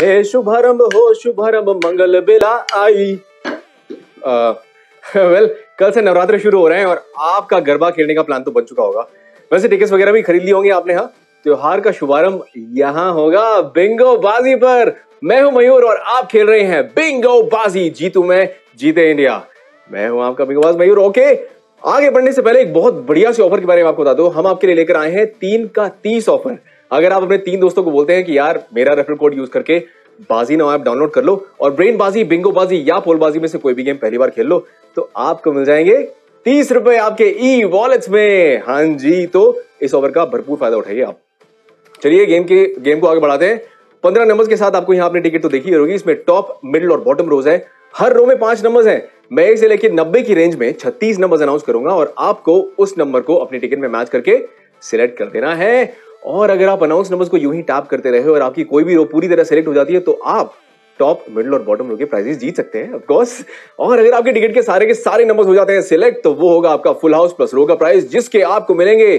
हे शुभारंभ हो शुभारंभ मंगल बेला आई। वेल, कल से नवरात्र शुरू हो रहे हैं और आपका गरबा खेलने का प्लान तो बन चुका होगा। वैसे टिकट्स वगैरह भी खरीद लिए होंगे आपने। हाँ, त्योहार का शुभारंभ यहाँ होगा बिंगो बाजी पर। मैं हूं मयूर और आप खेल रहे हैं बिंगो बाजी। जीतू मैं, जीते इंडिया। मैं हूं आपका बिंगोबाज मयूर। ओके, आगे बढ़ने से पहले एक बहुत बढ़िया सी ऑफर के बारे में आपको बता दो। हम आपके लिए लेकर आए हैं 3 का 30 ऑफर। अगर आप अपने 3 दोस्तों को बोलते हैं कि यार मेरा रेफरल कोड यूज करके BaaziNow ऐप डाउनलोड कर लो और ब्रेन बाजी, बिंगो बाजी या पोलबाजी में से कोई भी गेम पहली बार खेल लो, तो आपको मिल जाएंगे 30 रुपए आपके ई वॉलेट्स में। हाँ जी, तो इस ऑफर का भरपूर फायदा उठाइए आप। चलिए गेम को आगे बढ़ाते हैं। 15 नंबर्स के साथ आपको यहाँ अपनी टिकट तो देखी होगी। इसमें टॉप, मिडिल और बॉटम रोज है। हर रो में 5 नंबर्स हैं। मैं 1 से लेकर 90 की रेंज में 36 नंबर्स अनाउंस करूंगा और आपको उस नंबर को अपनी टिकट में मैच करके सिलेक्ट कर देना है। और अगर आप अनाउंस नंबर्स को यूं ही टैप करते रहे और आपकी कोई भी रो पूरी तरह सेलेक्ट हो जाती है तो आप टॉप, मिडिल और बॉटम रो के प्राइजेस जीत सकते हैं ऑफ कोर्स। और अगर आपके टिकट के सारे नंबर्स हो जाते हैं सिलेक्ट तो वो होगा आपका फुल हाउस प्लस रो का प्राइस, जिसके आपको मिलेंगे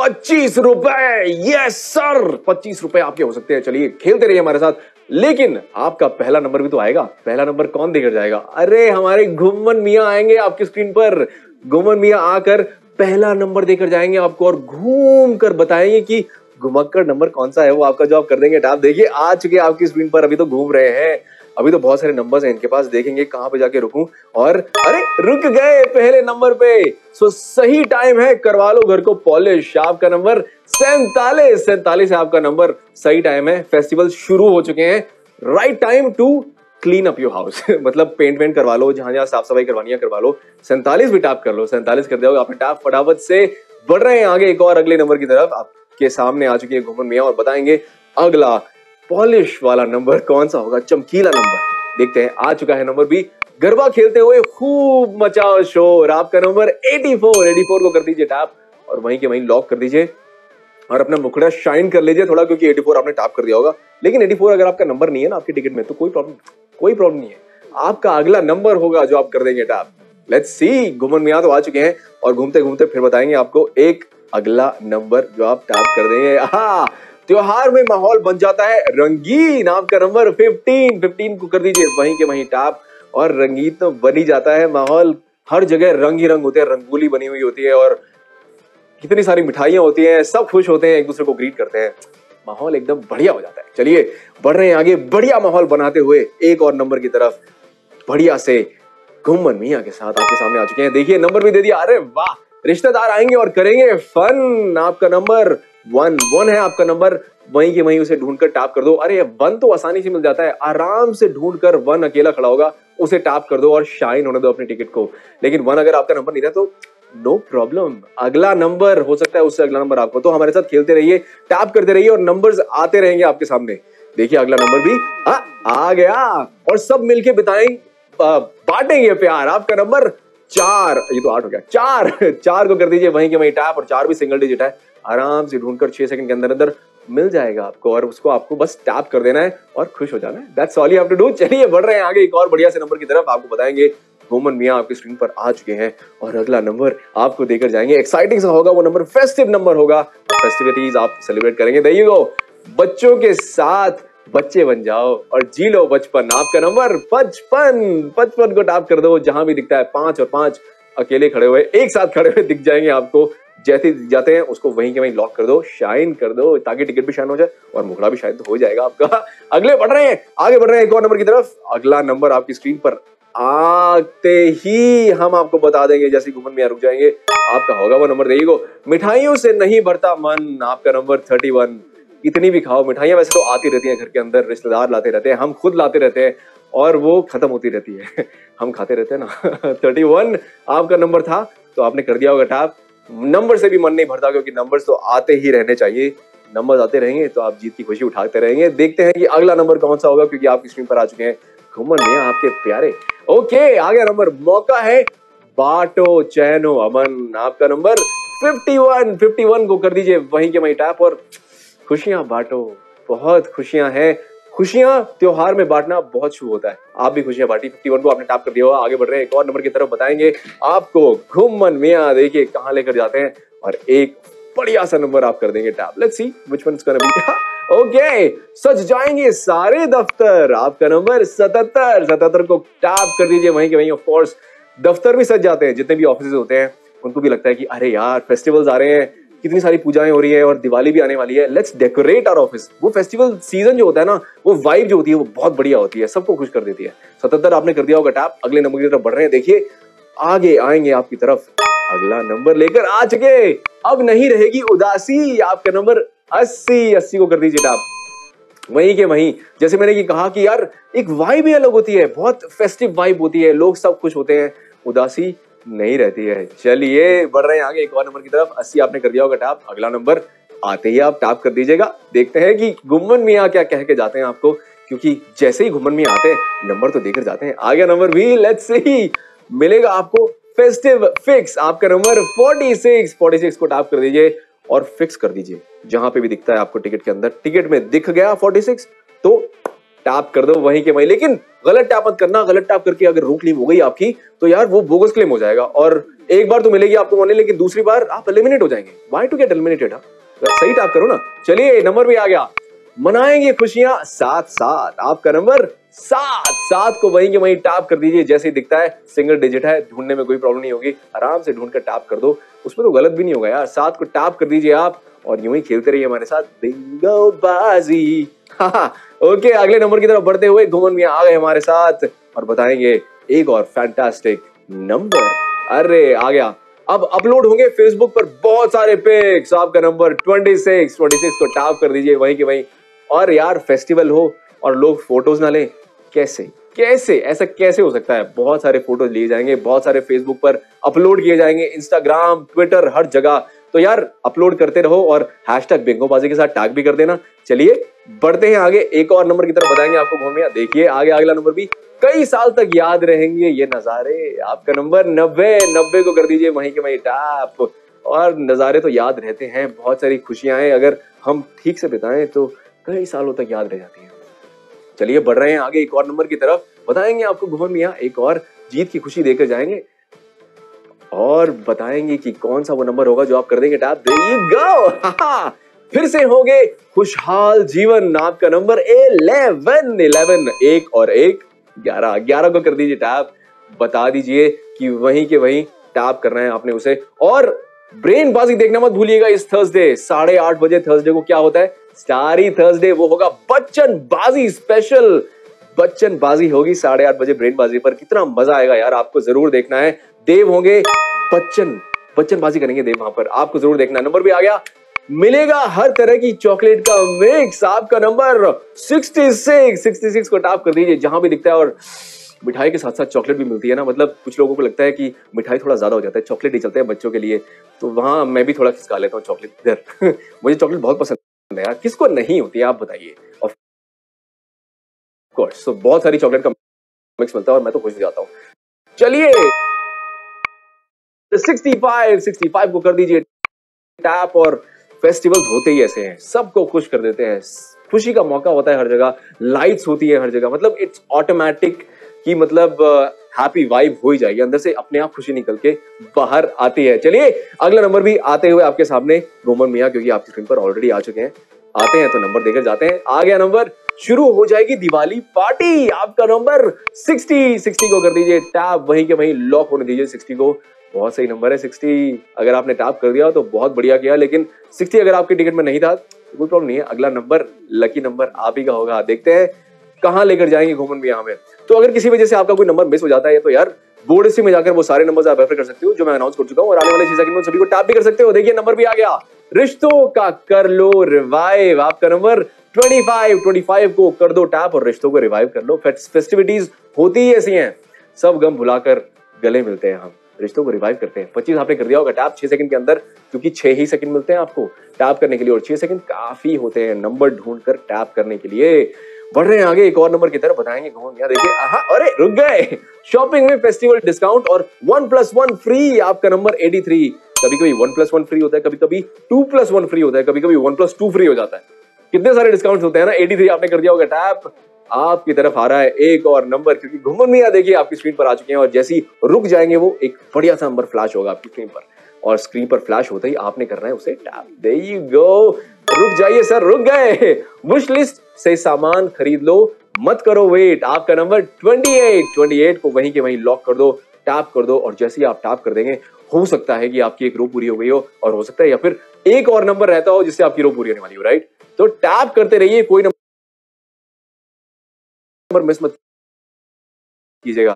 25 रुपए। यस सर, 25 रुपए आपके हो सकते हैं। चलिए खेलते रहिए हमारे साथ। लेकिन आपका पहला नंबर भी तो आएगा। पहला नंबर कौन देकर जाएगा? अरे हमारे घुमन मियां आएंगे आपकी स्क्रीन पर। घुमन मियां आकर पहला नंबर देकर जाएंगे आपको और घूम कर बताएंगे कि घुमक्कर नंबर कौन सा है वो आपका जॉब कर देंगे टैप। देखिए आ चुके आपकी स्क्रीन पर। अभी तो घूम रहे हैं, अभी तो बहुत सारे नंबर्स हैं इनके पास। देखेंगे कहां पे जाके रुकूं, और अरे रुक गए पहले नंबर पे। सो सही टाइम है, करवा लो घर को पॉलिश। आपका नंबर 47 है। आपका नंबर सही टाइम है। फेस्टिवल शुरू हो चुके हैं। Right time to clean up your house. मतलब पेंट वेंट करवा लो, जहां जहां साफ सफाई करवानी है करवा लो। 47 भी टैप कर लो। 47 कर दोगे आपने टैप। फटाफट से बढ़ रहे हैं आगे एक और अगले नंबर की तरफ। आपके सामने आ चुकी है घुमन मियां और बताएंगे अगला पॉलिश वाला नंबर कौन सा होगा। चमकीला नंबर देखते हैं। आ चुका है नंबर भी। गरबा खेलते हुए खूब मचाओ शोर। आपका नंबर 84 को कर दीजिए टैप और वहीं के वहीं लॉक कर दीजिए और अपना मुखड़ा शाइन कर लीजिए थोड़ा, क्योंकि 84 आपने टैप कर दिया होगा। लेकिन 84 अगर आपका नंबर नहीं है ना आपके टिकट में तो कोई प्रॉब्लम नहीं है। आपका अगला नंबर होगा जो आप कर देंगे टैप। लेट्स सी, घुमन मियां तो आ चुके हैं और घूमते घूमते फिर बताएंगे आपको एक अगला नंबर जो आप टैप कर देंगे। हाँ, त्योहार में माहौल बन जाता है रंगीन। आपका नंबर 15 को कर दीजिए वहीं के वहीं टैप और रंगीन तो बनी जाता है माहौल। हर जगह रंग ही रंग होते हैं, रंगोली बनी हुई होती है और कितनी सारी मिठाइयां होती हैं। सब खुश होते हैं, एक दूसरे को ग्रीट करते हैं, माहौल एकदम बढ़िया हो जाता है। चलिए बढ़ रहे हैं आगे बढ़िया माहौल बनाते हुए एक और नंबर की तरफ। बढ़िया से घुमन मियां के साथ आपके सामने आ चुके हैं। देखिए नंबर भी दे दिया। अरे वाह, रिश्तेदार आएंगे और करेंगे फन। आपका नंबर 1 है। आपका नंबर वहीं के वहीं उसे ढूंढकर टैप कर दो। अरे 1 तो आसानी से मिल जाता है, आराम से ढूंढकर 1 अकेला खड़ा होगा उसे टैप कर दो और शाइन होने दो अपने टिकट को। लेकिन 1 अगर आपका नंबर नहीं था तो नो प्रॉब्लम, अगला नंबर हो सकता है उससे अगला नंबर आपको। तो हमारे साथ खेलते रहिए, टैप करते रहिए और नंबर्स आते रहेंगे आपके सामने। देखिए अगला नंबर भी आ गया और सब मिलके बांटेंगे प्यार। आपका नंबर 4, ये तो 8 हो गया। 4 को कर दीजिए वहीं के वहीं टैप और 4 भी सिंगल डिजिट है। आराम से ढूंढकर 6 सेकंड के अंदर मिल जाएगा आपको और उसको आपको बस टैप कर देना है और खुश हो जाना है। That's all you have to do. चलिए बढ़ रहे हैं आगे एक और बढ़िया से नंबर की तरफ। आपको बताएंगे घुमन मियां आपकी स्क्रीन पर आ चुके हैं और अगला नंबर आपको देकर जाएंगे। एक्साइटिंग सा होगा वो नंबर, फेस्टिव नंबर होगा। फेस्टिविटीज आप सेलिब्रेट करेंगे। देयर यू गो, बच्चों के साथ बच्चे बन जाओ और जी लो बचपन। आपका नंबर 55 को टैप कर दो जहां भी दिखता है। 5 और 5 अकेले खड़े हुए, एक साथ खड़े हुए दिख जाएंगे आपको। जैसे जाते हैं उसको वहीं के वहीं लॉक कर दो, शाइन कर दो ताकि टिकट भी शाइन हो जाए और मुखड़ा भी शायद हो जाएगा आपका। अगले बढ़ रहे हैं, आगे बढ़ रहे हैं एक और नंबर की तरफ। अगला नंबर आपकी स्क्रीन पर आते ही हम आपको बता देंगे जैसे घुमन मियां रुक जाएंगे आपका होगा वो नंबर। देखो मिठाइयों से नहीं भरता मन। आपका नंबर 31। इतनी भी खाओ मिठाइयां, वैसे तो आती रहती हैं घर के अंदर, रिश्तेदार लाते रहते हैं, हम खुद लाते रहते हैं और वो खत्म होती रहती है, हम खाते रहते हैं ना। 31 आपका नंबर था तो आपने कर दिया होगा टैप। नंबर से भी मन नहीं भरता क्योंकि नंबर तो आते ही रहने चाहिए। नंबर आते रहेंगे तो आप जीत की खुशी उठाते रहेंगे। देखते हैं कि अगला नंबर कौन सा होगा क्योंकि आपकी स्क्रीन पर आ चुके हैं घुमन मियां आपके प्यारे। ओके, आगे नंबर, मौका है बाटो चैनो अमन। आपका नंबर 51 को कर दीजिए वहीं के वहीं टैप और खुशियां बांटो। बहुत खुशियां हैं, खुशियां त्योहार में बांटना बहुत शुभ होता है। आप भी खुशियां बांटी। 51 को आपने टैप कर दिया होगा। आगे बढ़ रहे हैं एक और नंबर की तरफ। बताएंगे आपको घुमन मियां देखिए कहां लेकर जाते हैं और एक बढ़िया सा नंबर आप कर देंगे tap. Let's see which one is gonna be. Okay, सज जाएंगे सारे दफ्तर। आपका नंबर 77 को टैप कर दीजिए। वहीं के वहीं ऑफ कोर्स दफ्तर भी सज जाते हैं, जितने भी ऑफिस होते हैं उनको भी लगता है कि अरे यार फेस्टिवल्स आ रहे हैं, कितनी सारी पूजाएं हो रही है और दिवाली भी आने वाली है, लेट्स डेकोरेट आवर ऑफिस। वो फेस्टिवल सीजन जो होता है ना, वो वाइब जो होती है वो बहुत बढ़िया होती है, सबको खुश कर देती है। 77 आपने कर दिया होगा टैप। अगले नंबर की तरफ बढ़ रहे हैं, देखिए आगे आएंगे आपकी तरफ। अगला नंबर लेकर आ चुके, अब नहीं रहेगी उदासी। आपका नंबर 80 को कर दीजिए टैप। वहीं के वहीं जैसे मैंने ये कहा कि यार एक वाइब ही अलग होती है, बहुत फेस्टिव वाइब होती है, लोग सब खुश होते हैं, उदासी नहीं रहती है। चलिए बढ़ रहे हैं आगे एक और नंबर की तरफ। 80 आपने कर दिया होगा टैप। अगला नंबर आते ही आप टैप कर दीजिएगा। देखते हैं कि घुम्मन मियां क्या कह के जाते हैं आपको, क्योंकि जैसे ही घुम्मन मियां आते हैं नंबर तो देकर जाते हैं। आगे नंबर भी लेट्स सी मिलेगा आपको फेस्टिव फिक्स। आपका नंबर 46 को टैप कर दीजिए और फिक्स कर दीजिए जहां पे भी दिखता है आपको टिकट के अंदर। टिकट में दिख गया 46 तो टैप कर दो वहीं के वहीं, लेकिन गलत टैप मत करना। गलत टैप करके अगर रोक क्लेम हो गई आपकी तो यार वो बोगस क्लेम हो जाएगा और एक बार तो मिलेगी आपको मनी, लेकिन दूसरी बार आप एलिमिनेट हो जाएंगे। व्हाई टू गेट एलिमिनेटेड, सही टैप करो ना। चलिए नंबर भी आ गया, मनाएंगे खुशियां 7। आपका नंबर 7 को वहीं के वहीं टैप कर दीजिए। जैसे ही दिखता है सिंगल डिजिट है, ढूंढने में कोई प्रॉब्लम नहीं होगी, आराम से ढूंढ कर टैप कर दो, उसमें तो गलत भी नहीं होगा यार। 7 को टैप कर दीजिए आप और यूं ही खेलते रहिए हमारे साथ बिंगो बाजी। ओके, अगले नंबर की तरफ बढ़ते हुए घुमन मियां आ गए हमारे साथ और बताएंगे एक और फैंटास्टिक नंबर। अरे आ गया, अब अपलोड होंगे फेसबुक पर बहुत सारे पिक्स। आपका नंबर 26 को टैप कर दीजिए वहीं के वहीं। और यार फेस्टिवल हो और लोग फोटोज ना लें, कैसे ऐसा कैसे हो सकता है? बहुत सारे फोटोज लिए जाएंगे, बहुत सारे फेसबुक पर अपलोड किए जाएंगे, इंस्टाग्राम, ट्विटर, हर जगह। तो यार अपलोड करते रहो और हैशटैग बिंगोबाजी के साथ टैग भी कर देना। चलिए बढ़ते हैं आगे, एक और नंबर की तरफ बताएंगे आपको घूमिया। देखिए आगे अगला नंबर भी, कई साल तक याद रहेंगे ये नजारे। आपका नंबर 90 को कर दीजिए वहीं के वहीं टैप। और नजारे तो याद रहते हैं, बहुत सारी खुशियां अगर हम ठीक से बिताएं तो कई सालों तक याद रह जाती है। चलिए बढ़ रहे हैं आगे एक और नंबर की तरफ, बताएंगे आपको घुमन मियां एक और जीत की खुशी देकर जाएंगे और बताएंगे कि कौन सा वो नंबर होगा जो आप कर देंगे टैप। देयर यू गो, फिर से होंगे खुशहाल जीवन। आपका नंबर 11 1 और 1 11 को कर दीजिए टैप। बता दीजिए कि वहीं के वहीं टैप करना है आपने उसे। और ब्रेन बाजी देखना मत भूलिएगा इस थर्सडे 8:30 बजे। थर्सडे को क्या होता है? Starry Thursday. वो होगा बच्चन बाजी स्पेशल, बच्चन बाजी होगी 8:30 बजे ब्रेन बाजी पर। कितना मजा आएगा यार, आपको जरूर देखना है। देव होंगे, बच्चन बाजी करेंगे देव वहां पर, आपको जरूर देखना है। नंबर भी आ गया, मिलेगा हर तरह की चॉकलेट का मिक्स। आपका नंबर 66 को टैप कर दीजिए जहां भी दिखता है। और मिठाई के साथ साथ चॉकलेट भी मिलती है ना, मतलब कुछ लोगों को लगता है कि मिठाई थोड़ा ज्यादा हो जाता है, चॉकलेट ही चलते हैं बच्चों के लिए। तो वहां मैं भी थोड़ा खिसका लेता हूँ चॉकलेट इधर। मुझे चॉकलेट बहुत पसंद है यार, किसको नहीं होती है आप बताइए। ऑफ कोर्स, तो बहुत सारी चॉकलेट का मिक्स मिलता है और मैं तो खुश हो जाता हूँ। चलिए 65 को कर दीजिए टैप। और फेस्टिवल होते ही ऐसे हैं, सबको खुश कर देते हैं। खुशी का मौका होता है हर जगह, लाइट्स होती है हर जगह, मतलब इट्स ऑटोमेटिक कि मतलब हैप्पी वाइब हो ही जाएगी अंदर से, अपने आप खुशी निकल के बाहर आती है। चलिए अगला नंबर भी आते हुए आपके सामने घुमन मियां, क्योंकि आपकी स्क्रीन पर ऑलरेडी आ चुके हैं। आते हैं तो नंबर देकर जाते हैं। आ गया नंबर, शुरू हो जाएगी दिवाली पार्टी। आपका नंबर 60 को कर दीजिए टैप। वहीं के वहीं लॉक होने दीजिए 60 को। बहुत सही नंबर है 60। अगर आपने टैप कर दिया तो बहुत बढ़िया किया, लेकिन 60 अगर आपके टिकट में नहीं था तो कोई प्रॉब्लम नहीं है। अगला नंबर लकी नंबर आप ही का होगा। देखते हैं कहाँ लेकर जाएंगे घुमन मियां हमें। तो अगर किसी वजह से आपका कोई नंबर मिस हो जाता है तो यार बोर्ड सी में जाकर वो सारे नंबर आप रेफर कर सकते हो जो मैं अनाउंस कर चुका हूँ, और आने वाले चीजें सभी को टैप भी कर सकते हो। देखिए नंबर भी आ गया, रिश्तों का कर लो रिवाइव। आपका नंबर 25 को कर दो टैप और रिश्तों को रिवाइव कर लो। फेस्टिविटीज होती ही ऐसी हैं, सब गम भुलाकर गले मिलते हैं, हम रिश्तों को रिवाइव करते हैं। 25 आपने कर दिया होगा टैप 6 सेकंड के अंदर, क्योंकि 6 ही सेकंड मिलते हैं आपको टैप करने के लिए और 6 सेकंड काफी होते हैं नंबर ढूंढकर टैप करने के लिए। बढ़ रहे हैं आगे एक और नंबर की तरफ, बताएंगे घुमन यार। देखिए अरे रुक गए, शॉपिंग में फेस्टिवल डिस्काउंट और 1+1 फ्री। आपका नंबर 83। कभी-कभी 1+1 फ्री होता है, कभी-कभी 2+1 फ्री होता है, कभी-कभी 1+2 फ्री हो जाता है। कितने सारे डिस्काउंट होते हैं ना। 83 आपने कर दिया होगा टैप। आपकी तरफ आ रहा है एक और नंबर, क्योंकि घुमन मियां देखिए आपकी स्क्रीन पर आ चुके हैं और जैसे ही रुक जाएंगे वो एक बढ़िया सा नंबर फ्लैश होगा आपकी स्क्रीन पर। और स्क्रीन पर फ्लैश होते ही आपने करना है उसे टैप। देयर यू गो। रुक जाइए सर, रुक गए। विश लिस्ट से सामान खरीद लो, मत करो वेट। आपका नंबर 28 को वहीं के वहीं लॉक कर दो, टैप कर दो, और जैसे ही आप टैप कर देंगे हो सकता है कि आपकी एक रो पूरी हो गई हो, और हो सकता है या फिर एक और नंबर रहता हो जिससे आपकी रो पूरी होने वाली हो, राइट। तो टैप करते रहिए, कोई नंबर मिस मत कीजिएगा।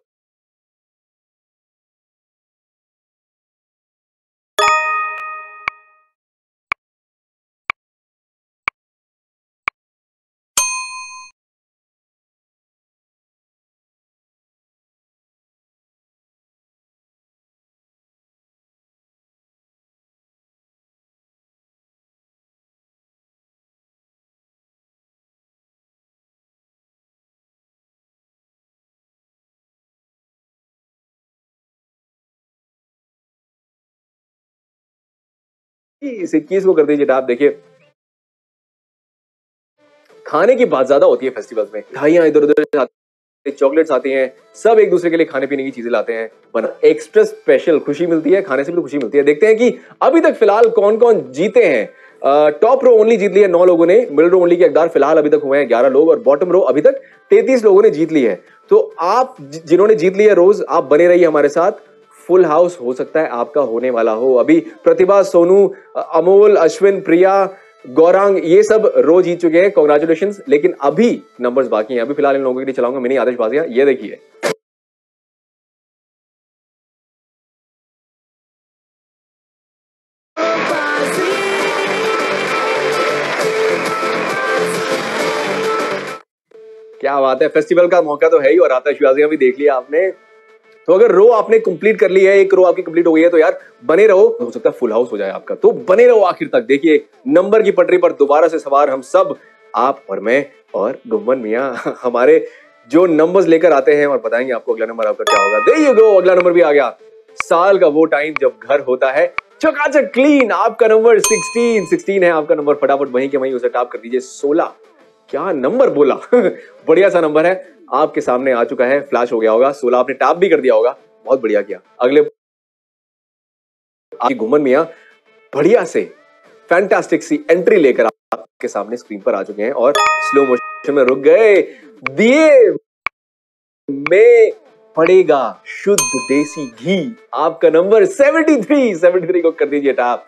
इस 21 को कर दीजिए टैप। देखिए खाने की बात ज्यादा होती है फेस्टिवल्स में, मिठाइयां इधर उधर आती, चॉकलेट्स आती हैं, सब एक दूसरे के लिए खाने पीने की चीजें लाते हैं, वरना एक्स्ट्रा स्पेशल खुशी मिलती है, खाने से भी खुशी मिलती है। देखते हैं कि अभी तक फिलहाल कौन कौन जीते हैं। टॉप रो ओनली जीत ली है 9 लोगों ने, मिडल रो ओनली के हकदार फिलहाल अभी तक हुए हैं 11 लोग, और बॉटम रो अभी तक 33 लोगों ने जीत ली है। तो आप जिन्होंने जीत ली है रोज, आप बने रहिए हमारे साथ, फुल हाउस हो सकता है आपका होने वाला हो। अभी प्रतिभा, सोनू, अमोल, अश्विन, प्रिया, गौरांग, ये सब रो जीत चुके हैं, कॉन्ग्रेचुलेशंस। लेकिन अभी नंबर्स बाकी हैं, अभी फिलहाल इन लोगों के लिए चलाऊंगा मिनी आतिशबाजियां। ये देखिए, क्या बात है, फेस्टिवल का मौका तो है ही, और आतिशबाजियां भी देख लिया आपने। तो अगर रो आपने कंप्लीट कर ली है, एक रो आपकी कंप्लीट हो गई है, तो यार बने रहो, हो सकता है फुल हाउस हो जाए आपका। तो बने रहो आखिर तक। देखिए नंबर की पटरी पर दोबारा से सवार हम सब, आप और मैं और गुमन मियां, हमारे जो नंबर्स लेकर आते हैं, और बताएंगे आपको अगला नंबर आपका क्या होगा। देयर यू गो, अगला नंबर भी आ गया। साल का वो टाइम जब घर होता है चकाचक क्लीन। आपका नंबर 16 है आपका नंबर। फटाफट वहीं के वहीं उसे टैप कर दीजिए। 16, क्या नंबर बोला। बढ़िया सा नंबर है, आपके सामने आ चुका है, फ्लैश हो गया होगा। 16 आपने टैप भी कर दिया होगा, बहुत बढ़िया किया। अगले आपकी घुमन मियां बढ़िया से फैंटास्टिक सी एंट्री लेकर आपके सामने स्क्रीन पर आ चुके हैं, और स्लो मोशन में रुक गए। दिए में पड़ेगा शुद्ध देसी घी। आपका नंबर 73 को कर दीजिए टैप।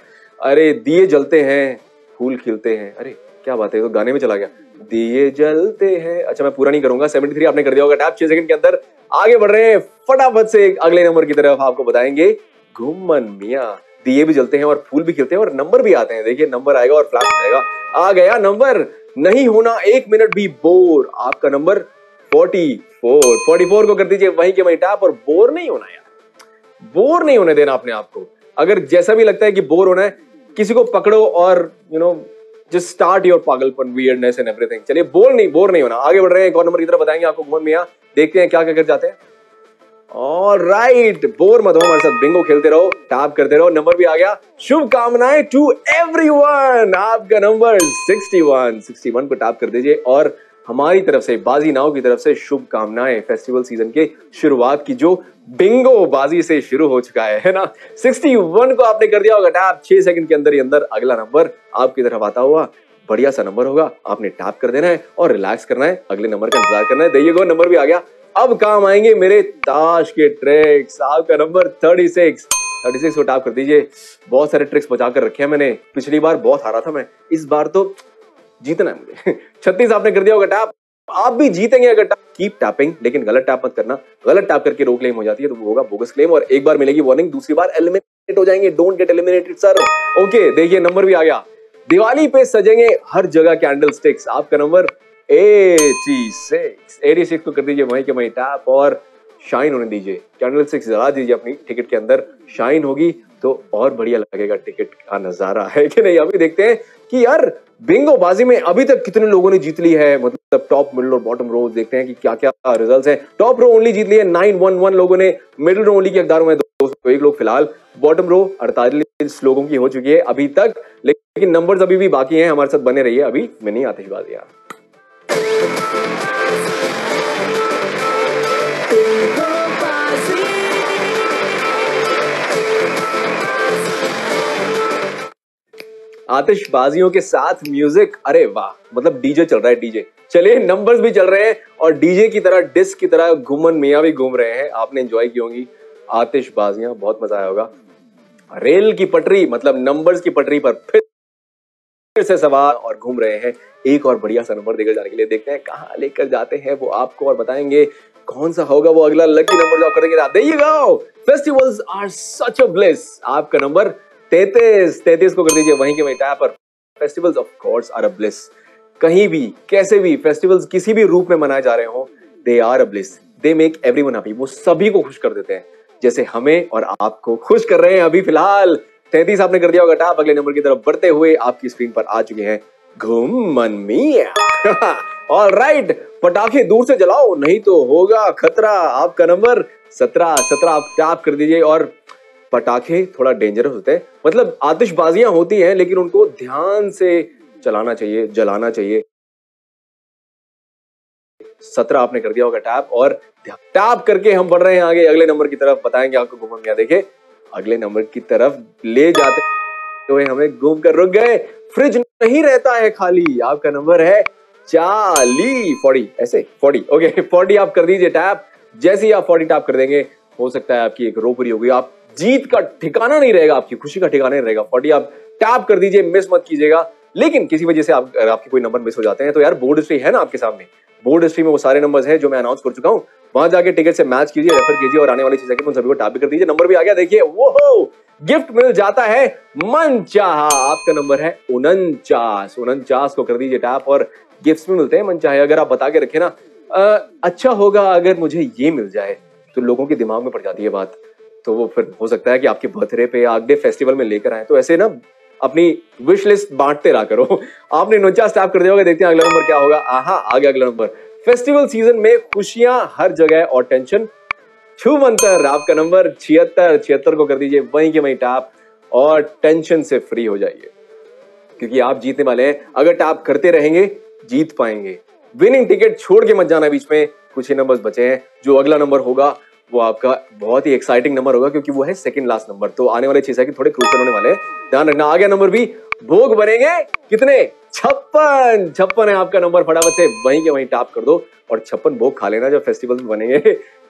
अरे दिए जलते हैं, फूल खिलते हैं, अरे क्या बात है, तो गाने में चला गया, दिए जलते हैं। अच्छा मैं पूरा नहीं करूंगा। 73 आपने कर दिया होगा टैप। 6 सेकंड के अंदर आगे बढ़ रहे हैं फटाफट से अगले नंबर की तरफ। आपको बताएंगे घुमन मियां, दिए भी जलते हैं और फूल भी खिलते हैं और नंबर भी आते हैं। देखिए नंबर आएगा और फ्लैश आएगा। आ गया नंबर, नहीं होना एक मिनट भी बोर। आपका नंबर 44 को कर दीजिए वहीं के वहीं टैप। और बोर नहीं होना यार, बोर नहीं होने देना अपने आपको। अगर जैसा भी लगता है कि बोर होना है, किसी को पकड़ो और you know Just start your पागलपन, weirdness and everything। चलिए बोर नहीं होना। आगे बढ़ रहे हैं, एक और नंबर की तरफ बताएंगे आपको घुमन मियां। देखते हैं क्या क्या कर जाते हैं। ऑलराइट, बोर मत हो हमारे साथ, बिंगो खेलते रहो, टैप करते रहो। नंबर भी आ गया। शुभकामनाएं टू एवरीवन। आपका नंबर 61 को टैप कर दीजिए, और हमारी तरफ से बाजी नाव की तरफ से शुभकामनाएं फेस्टिवल सीजन के शुरुआत की, जो बिंगो बाजी से शुरू हो चुका है ना। 61 को आपने कर दिया होगा टैप। 6 सेकंड के अंदर ही अंदर अगला नंबर आपकी तरफ आता हुआ, बढ़िया सा नंबर होगा। आपने टैप कर देना है और रिलैक्स करना है, अगले नंबर का इंतजार करना है। देखिए वो नंबर भी आ गया। अब काम आएंगे मेरे ताश के ट्रिक्स। आपका नंबर 36 को टैप कर दीजिए। बहुत सारे ट्रिक्स बचा कर रखे हैं मैंने, पिछली बार बहुत हारा था मैं, इस बार तो जीतना है मुझे। 36 आपने कर दिया होगा टैप। आप भी जीतेंगे अगर कीप टैपिंग, लेकिन गलत टैप मत करना। गलत टैप करके रो क्लेम हो जाती है, तो वो होगा बोगस क्लेम, और एक बार मिलेगी वार्निंग, दूसरी बार एलिमिनेट हो जाएंगे। Don't get eliminated sir. Okay, देखिए नंबर भी आ गया। दिवाली पे सजेंगे हर जगह कैंडल स्टिक्स। आपका नंबर 86 को कर दीजिए वहीं के वहीं टैप, और शाइन होने दीजिए। कैंडल स्टिक्स जला दीजिए अपनी टिकट के अंदर, शाइन होगी तो और बढ़िया लगेगा टिकट का नजारा, है कि नहीं। अभी देखते हैं कि यार बिंगो बाजी में अभी तक कितने लोगों ने जीत ली है, मतलब टॉप, मिडल और बॉटम रो। देखते हैं कि क्या क्या रिजल्ट्स हैं। टॉप रो ओनली जीत ली है 911 लोगों ने, मिडल रो ओनली के हकदार हुए 201 लोग फिलहाल, बॉटम रो 48 लोगों की हो चुकी है अभी तक। लेकिन नंबर्स अभी भी बाकी हैं, हमारे साथ बने रहिए। अभी मिनी आतिशबाजियां। आतिशबाजियों के साथ म्यूजिक, अरे वाह, मतलब डीजे चल रहा है, डीजे चले, नंबर्स भी चल रहे हैं और डीजे की तरह, डिस्क की तरह घुमन मियाँ भी घूम रहे हैं। आपने एंजॉय की होंगी आतिशबाजियां, बहुत मजा आया होगा। रेल की पटरी, मतलब नंबर्स की पटरी पर फिर से सवार और घूम रहे हैं। एक और बढ़िया सा नंबर देकर जाने के लिए, देखते हैं कहाँ लेकर जाते हैं वो आपको, और बताएंगे कौन सा होगा वो अगला लकी नंबर जो आप करेंगे। आप देखिएगा, festivals are such a bless. आपका नंबर 33 को कर दीजिए वहीं के वहीं टैप पर। Festivals of course are a bless, कहीं भी कैसे भी फेस्टिवल्स किसी भी रूप में मनाए जा रहे हो, they are a bless, they make everyone happy, वो सभी को खुश कर देते हैं, जैसे हमें और आपको खुश कर रहे हैं अभी फिलहाल। 33 आपने कर दिया होगा टैप, अगले नंबर की तरफ बढ़ते हुए आपकी स्क्रीन पर आ चुके हैं घुमन मियां। ऑलराइट, पटाखे दूर से जलाओ नहीं तो होगा खतरा। आपका नंबर 17 आप टैप कर दीजिए। और पटाखे थोड़ा डेंजरस होते हैं, मतलब आतिशबाजियां होती हैं लेकिन उनको ध्यान से चलाना चाहिए, जलाना चाहिए। 17 आपने कर दिया होगा टैप, और टैप करके हम बढ़ रहे हैं आगे अगले नंबर की तरफ, बताएंगे आपको घुमन मियां। देखे अगले नंबर की तरफ ले जाते हुए हमें घूम कर रुक गए। फ्रिज नहीं रहता है खाली, आपका नंबर है 40 ओके 40 आप कर दीजिए टैप। जैसे ही आप 40 टैप कर देंगे, हो सकता है आपकी एक रोपरी होगी, आप जीत का ठिकाना नहीं रहेगा, आपकी खुशी का ठिकाना नहीं रहेगा। 40 आप टैप कर दीजिए, मिस मत कीजिएगा। लेकिन किसी वजह से आप आपके कोई नंबर मिस हो जाते हैं तो यार, बोर्ड हिस्ट्री है ना आपके सामने, बोर्ड हिस्ट्री में वो सारे नंबर्स हैं जो मैं अनाउंस कर चुका हूं, वहां जाके टिकट से मैच कीजिए, रेफर कीजिए और आने वाली चीजें उन सभी को टैप भी कर दीजिए। नंबर भी आ गया, देखिए वो गिफ्ट मिल जाता है मनचाहा। आपका नंबर है 49 को कर दीजिए टैप, और गिफ्ट्स भी मिलते हैं मनचाहे। अगर आप बता के रखें ना, अच्छा होगा अगर मुझे ये मिल जाए, तो लोगों के दिमाग में पड़ जाती है बात, तो वो फिर हो सकता है कि आपके बर्थडे पे या अगले फेस्टिवल में लेकर आए। तो ऐसे ना अपनी विश लिस्ट बांटते रहा करो। आपने 49 टैप कर दिया होगा, देखते हैं अगला नंबर क्या होगा। आहा, आ गया अगला नंबर। फेस्टिवल सीजन में खुशियां हर जगह और टेंशन छूमंतर। आपका नंबर 76 को कर दीजिए वहीं के वहीं टैप, और टेंशन से फ्री हो जाइए, क्योंकि आप जीतने वाले हैं। अगर टैप करते रहेंगे जीत पाएंगे। विनिंग टिकट छोड़ के मत जाना बीच में, कुछ ही नंबर्स बचे हैं। जो अगला नंबर होगा वो आपका बहुत ही एक्साइटिंग नंबर होगा, क्योंकि वो है सेकंड लास्ट नंबर, तो आने वाले 6 सेकंड थोड़े क्रूशल होने वाले हैं, ध्यान रखना। आ गया नंबर भी, भोग बनेंगे कितने? 56 है आपका नंबर, फटाफट से वहीं के वहीं टैप कर दो और 56 भोग खा लेना जब फेस्टिवल में बनेंगे।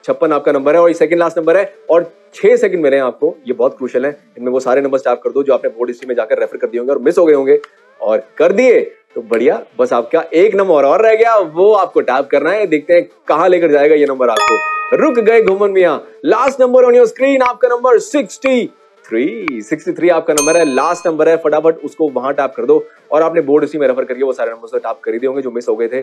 56 आपका नंबर है और ये सेकंड लास्ट नंबर है, और 6 सेकंड मिले हैं आपको, ये बहुत क्रूशल है। इनमें वो सारे नंबर टैप कर दो जो आपने बोर्ड हिस्ट्री में जाकर रेफर कर दिए होंगे और मिस हो गए होंगे, और कर दिए तो बढ़िया। बस आपका एक नंबर और रह गया, वो आपको टैप करना है। देखते हैं कहां लेकर जाएगा ये नंबर आपको। रुक गए घुमन मियां। Last number on your screen, आपका नंबर 63 आपका नंबर है, लास्ट नंबर है। फटाफट उसको वहां टैप कर दो, और आपने बोर्ड उसी में रेफर करके वो सारे नंबर से टैप कर दिए होंगे जो मिस हो गए थे।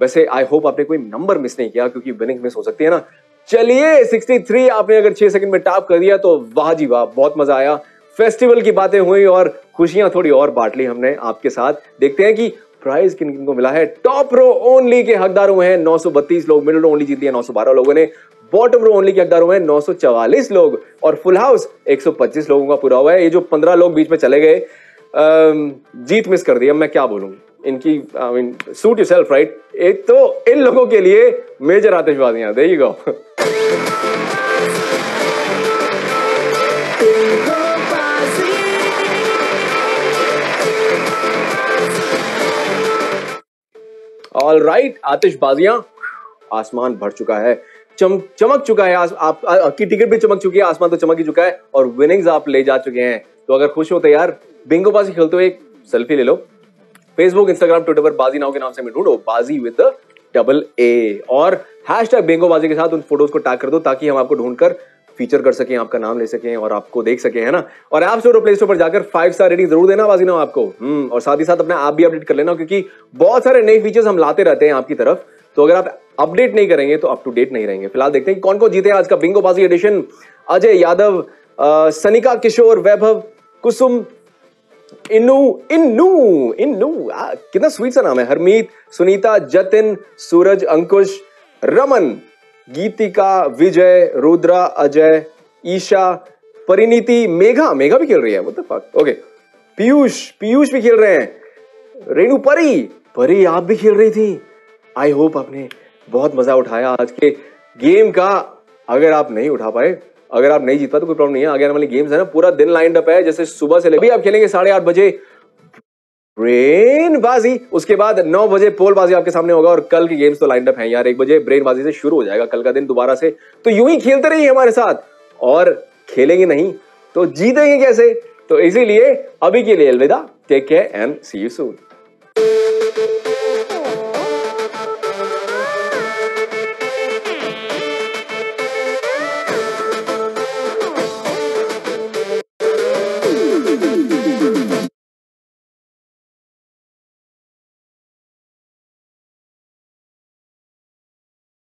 वैसे आई होप आपने कोई नंबर मिस नहीं किया, क्योंकि विनिंग मिस हो सकती है ना। चलिए 63 आपने अगर 6 सेकंड में टैप कर दिया तो वाह जी वाह, बहुत मजा आया। फेस्टिवल की बातें हुई और खुशियां थोड़ी और बांट ली हमने आपके साथ। देखते हैं कि प्राइज किन किन को मिला है। टॉप रो ओनली के हकदार हुए हैं 932 लोग, मिडिल रो ओनली जीत लिया 912 लोगों ने, बॉटम रो ओनली के हकदार हुए हैं 944 लोग, और फुल हाउस 125 लोगों का पूरा हुआ है। ये जो 15 लोग बीच में चले गए, जीत मिस कर दी, अब मैं क्या बोलूँ इनकी। Suit yourself right. एक तो इन लोगों के लिए मेजर आतिशबाजियां, देखिए गाँव। ऑल राइट, आतिशबाजियां, आसमान भर चुका है, चमक चुका है, आपकी टिकट भी चमक चुकी है, आसमान तो चमक ही चुका है, और विनिंग्स आप ले जा चुके हैं। तो अगर खुश हो तो यार बिंगोबाजी खेलते हुए एक सेल्फी ले लो। फेसबुक, इंस्टाग्राम, ट्विटर पर बाजी नाउ के नाम से हमें ढूंढो, बाजी विद AA, और हैशटैग बिंगोबाजी के साथ उन फोटोज को टैग कर दो, ताकि हम आपको ढूंढकर फीचर कर सकें, आपका नाम ले सकें और आपको देख सकें, है ना। और ऐप स्टोर और प्ले स्टोर पर जाकर 5 स्टार रेटिंग जरूर देना बाजी नाउ आपको। और साथ ही साथ अपना ऐप भी अपडेट कर लेना, क्योंकि बहुत सारे नए फीचर्स हम लाते रहते हैं आपकी तरफ, तो अगर आप अपडेट नहीं करेंगे तो अप टू डेट नहीं रहेंगे। फिलहाल देखते हैं कौन कौन जीते हैं आज का बिंगोबाजी एडिशन। अजय यादव, सनिका किशोर, वैभव, कुसुम, इन्नू, कितना स्वीट सा नाम है, हरमीत, सुनीता, जतिन, सूरज, अंकुश, रमन, गीतिका, विजय, रुद्रा, अजय, ईशा, परिणीति, मेघा भी खेल रही है, what the fuck, okay, Piyush भी खेल रहे हैं, रेणु, परी आप भी खेल रही थी। आई होप आपने बहुत मजा उठाया आज के गेम का। अगर आप नहीं उठा पाए, अगर आप नहीं जीत पाए तो कोई प्रॉब्लम नहीं है, आगे वाली गेम्स है ना, पूरा दिन लाइन अप है, जैसे सुबह से लेकर आप खेलेंगे 8:30 बजे ब्रेन बाजी। उसके बाद 9 बजे पोल बाजी आपके सामने होगा और कल के गेम्स तो लाइन अप है यार। 1 बजे ब्रेन बाजी से शुरू हो जाएगा कल का दिन दोबारा से। तो यूं ही खेलते रहिए हमारे साथ, और खेलेंगे नहीं तो जीतेंगे कैसे? तो इसीलिए अभी के लिए अलविदा, take care and see you soon.